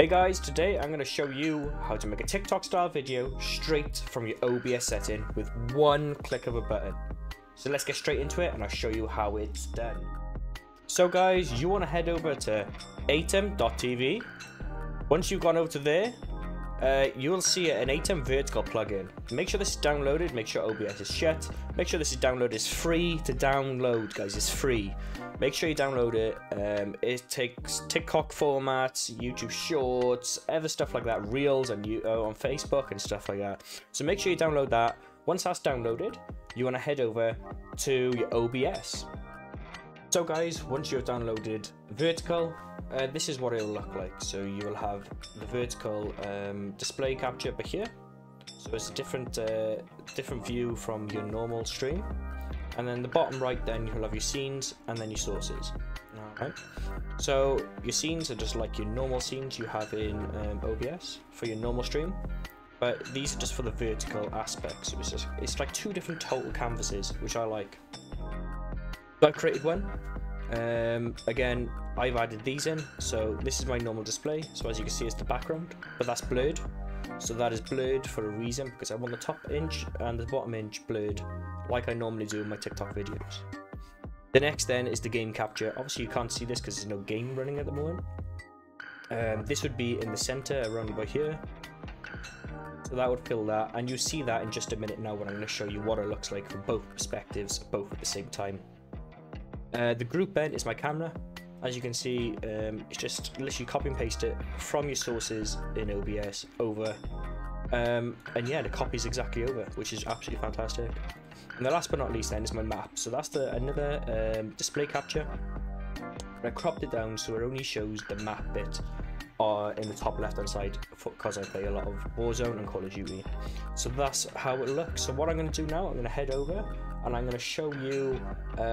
Hey guys, today I'm going to show you how to make a TikTok style video straight from your OBS setting with one click of a button. So let's get straight into it and I'll show you how it's done. So guys, you want to head over to aitum.tv. Once you've gone over to there, you'll see an Aitum vertical plugin. Make sure this is downloaded, make sure OBS is shut, make sure this is downloaded. It's free to download, guys, it's free. Make sure you download it. It takes TikTok formats, YouTube shorts, other stuff like that, reels and on Facebook and stuff like that. So make sure you download that. Once that's downloaded, you want to head over to your OBS. So guys, once you've downloaded vertical, this is what it'll look like. So you will have the vertical display capture up here. So it's a different view from your normal stream. And then the bottom right, then you'll have your scenes and then your sources. Alright. So your scenes are just like your normal scenes you have in OBS for your normal stream, but these are just for the vertical aspects. So it's like two different total canvases, which I like. So I've created one. Again, I've added these in. So this is my normal display. So as you can see, it's the background, but that's blurred. So that is blurred for a reason, because I want the top inch and the bottom inch blurred like I normally do in my TikTok videos. The next then is the game capture. Obviously you can't see this because there's no game running at the moment. This would be in the center around about here. So that would fill that, and you'll see that in just a minute now when I'm going to show you what it looks like from both perspectives, both at the same time. The group then is my camera. As you can see, it's just literally copy and paste it from your sources in OBS over, and yeah, the copy is exactly over, which is absolutely fantastic. And the last but not least then is my map. So that's another display capture. And I cropped it down so it only shows the map bit in the top left hand side, because I play a lot of Warzone and Call of Duty. So that's how it looks. So what I'm going to do now, I'm going to head over and I'm going to show you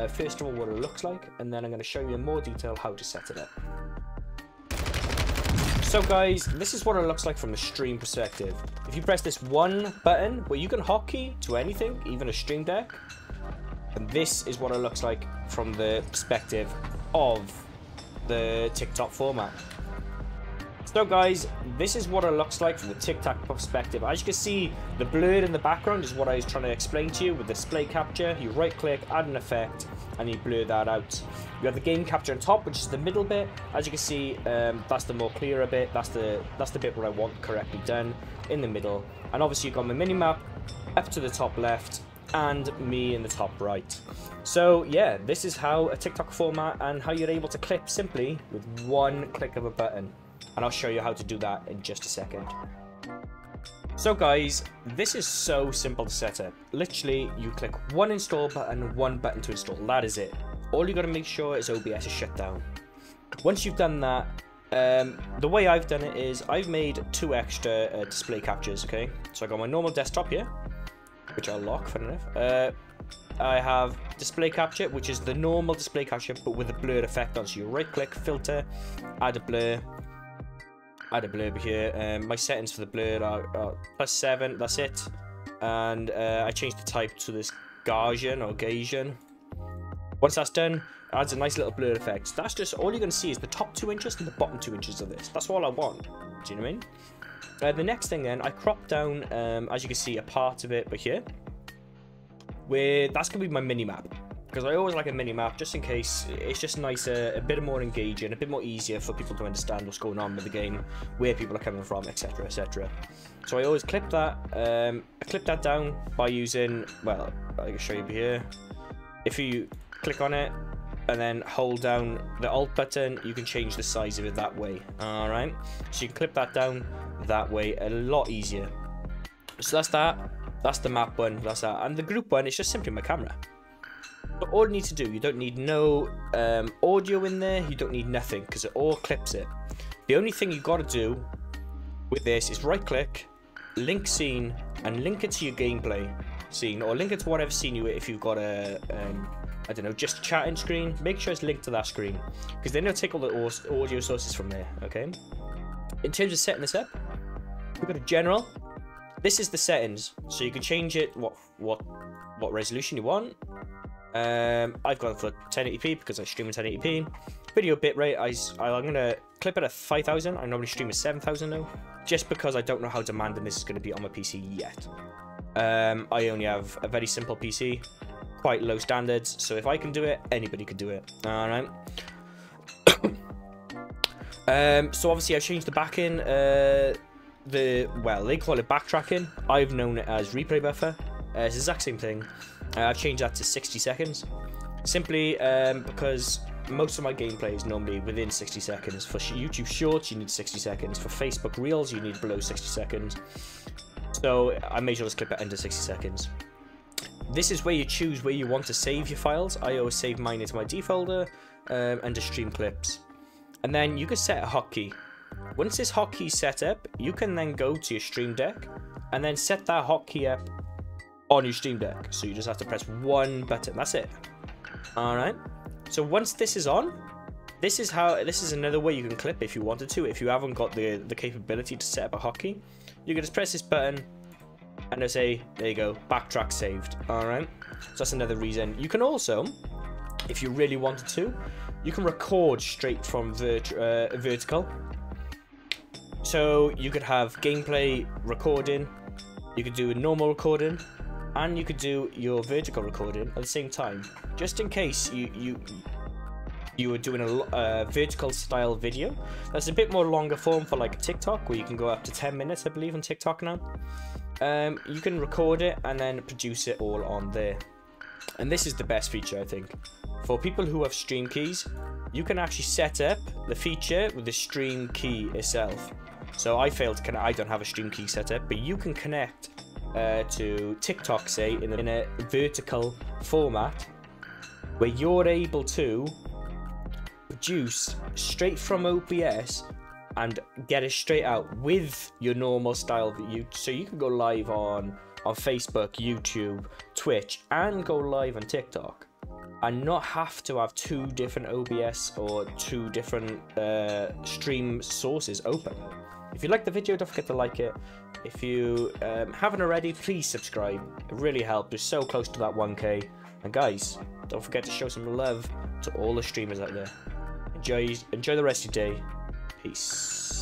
first of all what it looks like, and then I'm going to show you in more detail how to set it up. So guys, this is what it looks like from the stream perspective. If you press this one button, well, you can hotkey to anything, even a Stream Deck, and this is what it looks like from the perspective of the TikTok format. So guys, this is what it looks like from the TikTok perspective. As you can see, the blur in the background is what I was trying to explain to you with display capture. You right click, add an effect, and you blur that out. You have the game capture on top, which is the middle bit. As you can see, that's the more clearer bit. That's the bit where I want correctly done in the middle. And obviously you've got my minimap up to the top left and me in the top right. So yeah, this is how a TikTok format and how you're able to clip simply with one click of a button. And I'll show you how to do that in just a second. So guys, this is so simple to set up. Literally, you click one install button, one button to install. That is it. All you got to make sure is OBS is shut down. Once you've done that, the way I've done it is I've made two extra display captures, okay? So I got my normal desktop here, which I'll lock, fair enough. I have display capture, which is the normal display capture, but with a blurred effect on. So you right click, filter, add a blur. Add a blur over here. My settings for the blur are +7, that's it. And I changed the type to this Gaussian or Gaussian. Once that's done, it adds a nice little blur effect. That's just all you're going to see is the top 2 inches and the bottom 2 inches of this. That's all I want. Do you know what I mean? The next thing then, I cropped down, as you can see, a part of it over here. That's going to be my mini map. Because I always like a mini map, just in case. It's just nicer, a bit more engaging, a bit more easier for people to understand what's going on with the game, where people are coming from, etc, etc. So I always clip that. I clip that down by using, well, I can show you here. If you click on it and then hold down the Alt button, you can change the size of it that way. All right, so you can clip that down that way, a lot easier. So that's that. That's the map one. That's that. And the group one is just simply my camera. But all you need to do, you don't need no audio in there, you don't need nothing, because it all clips it. The only thing you got to do with this is right click, link scene, and link it to your gameplay scene, or link it to whatever scene you if you've got a, I don't know, just a chatting screen, make sure it's linked to that screen, because then it'll take all the audio sources from there, okay? In terms of setting this up, we've got a general. This is the settings, so you can change it what resolution you want. I've gone for 1080p because I stream in 1080p. video bitrate, I'm going to clip it at 5,000. I normally stream at 7,000 now, just because I don't know how demanding this is going to be on my PC yet. I only have a very simple PC, quite low standards, so if I can do it, anybody can do it. Alright. So obviously I've changed the backing, well, they call it backtracking. I've known it as replay buffer. It's the exact same thing. I've changed that to 60 seconds, simply because most of my gameplay is normally within 60 seconds. For YouTube Shorts, you need 60 seconds. For Facebook Reels, you need below 60 seconds. So I made sure to clip it under 60 seconds. This is where you choose where you want to save your files. I always save mine into my D folder under Stream Clips. And then you can set a hotkey. Once this hotkey is set up, you can then go to your Stream Deck and then set that hotkey up on your Stream Deck. So you just have to press one button. That's it. Alright. So once this is on, this is another way you can clip if you wanted to. If you haven't got the capability to set up a hotkey, you can just press this button and it'll say, there you go, backtrack saved. Alright. So that's another reason. You can also, if you really wanted to, you can record straight from vertical. So you could have gameplay recording, you could do a normal recording, and you could do your vertical recording at the same time, just in case you were doing a vertical style video that's a bit more longer form, for like a TikTok, where you can go up to 10 minutes I believe on TikTok now. You can record it and then produce it all on there. And this is the best feature, I think, for people who have stream keys. You can actually set up the feature with the stream key itself. So I failed to connect, I don't have a stream key set up, but you can connect to TikTok, say, in a vertical format, where you're able to produce straight from OBS and get it straight out with your normal style that you. So you can go live on Facebook, YouTube, Twitch, and go live on TikTok, and not have to have two different OBS or two different stream sources open. If you like the video, don't forget to like it. If you haven't already, please subscribe. It really helps. We're so close to that 1K. And guys, don't forget to show some love to all the streamers out there. Enjoy the rest of your day. Peace.